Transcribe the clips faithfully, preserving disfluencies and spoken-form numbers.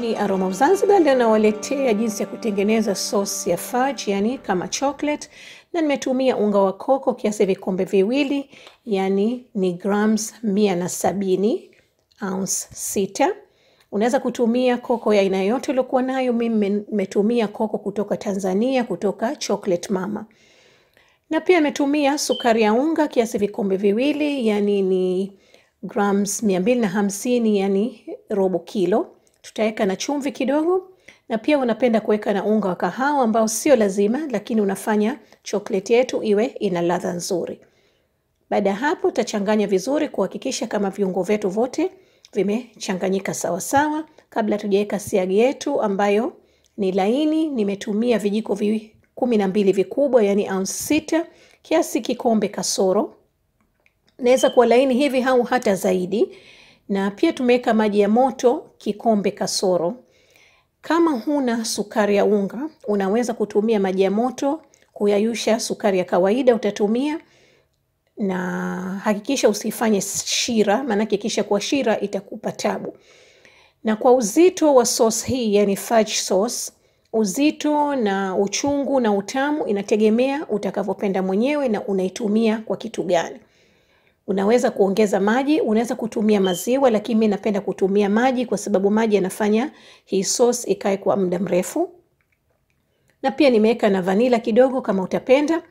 Ni Aroma of Zanzibar ndio nawaletea jinsi ya kutengeneza sauce ya fudge, yani kama chocolate, na nimetumia unga wa koko kiasi vikombe viwili, yani ni grams mia na sabini, ounce sita. Unaweza kutumia koko ya aina yote uliyokuwa nayo. Mimi nimetumia koko kutoka Tanzania, kutoka Chocolate Mama. Na pia nimetumia sukari ya unga kiasi vikombe viwili, yani ni grams mia mbili na hamsini, yani robo kilo. Tutaweka na chumvi kidogo, na pia unapenda kuweka na unga wa kahawa ambao sio lazima, lakini unafanya chocolate yetu iwe ina ladha nzuri. Baada hapo tutachanganya vizuri kuhakikisha kama viungo vyetu vote vimechanganyika sawa sawa kabla tujaweka siagi yetu ambayo ni laini. Nimetumia vijiko vi kumi na mbili vikubwa, yani ounce sita, kiasi kikombe kasoro. Naweza kuwa laini hivi au hata zaidi. Na pia tumeweka maji ya moto kikombe kasoro. Kama huna sukari ya unga, unaweza kutumia maji ya moto kuyayusha sukari ya kawaida utatumia. Na hakikisha usifanye shira, maana kisha kwa shira itakupa tabu. Na kwa uzito wa sauce hii, yani fudge sauce, uzito na uchungu na utamu inategemea utakavyopenda mwenyewe na unaitumia kwa kitu gani. Unaweza kuongeza maji, unaweza kutumia maziwa, lakini mimi napenda kutumia maji kwa sababu maji yanafanya hii sauce ikae kwa muda mrefu. Na pia nimeweka na vanila kidogo kama utapenda.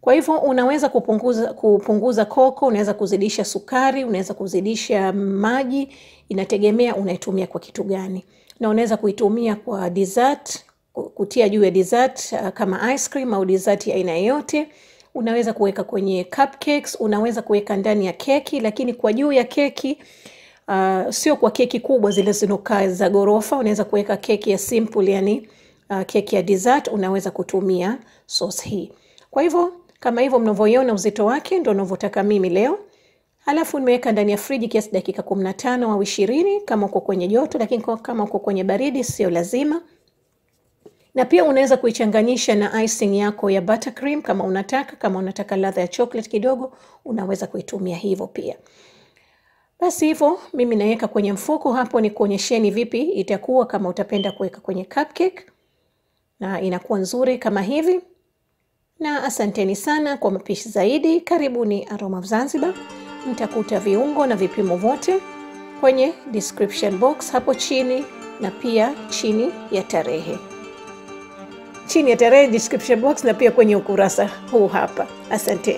Kwa hivyo unaweza kupunguza kupunguza koko, unaweza kuzidisha sukari, unaweza kuzidisha maji, inategemea unaitumia kwa kitu gani. Na unaweza kuitumia kwa dessert, kutia juu ya dessert kama ice cream au dessert ya aina yote. Unaweza kuweka kwenye cupcakes, unaweza kuweka ndani ya keki, lakini kwa juu ya keki, uh, sio kwa keki kubwa zile zinokaa za gorofa. Unaweza kuweka keki ya simple, yani uh, keki ya dessert, unaweza kutumia sauce hii. Kwa hivyo, kama hivyo mnavyoiona uzito wake, ndio ninavyotaka mimi leo. Alafu nimeweka ndani ya friji kiasi dakika kumi na tano au ishirini kama uko kwenye joto, lakini kama uko kwenye baridi sio lazima. Na pia unaweza kuichanganyisha na icing yako ya buttercream kama unataka. Kama unataka ladha ya chocolate kidogo, unaweza kuitumia hivyo pia. Basi hivyo mimi naweka kwenye mfuko. Hapo ni kuonyesheni vipi itakuwa kama utapenda kuweka kwenye cupcake, na inakuwa nzuri kama hivi. Na asanteni sana kwa mapishi zaidi. Karibuni Aroma of Zanzibar. Mtakuta viungo na vipimo vote kwenye description box hapo chini, na pia chini ya tarehe. Chini ya tarehe description box, na pia kwenye ukurasa huu hapa. Asante.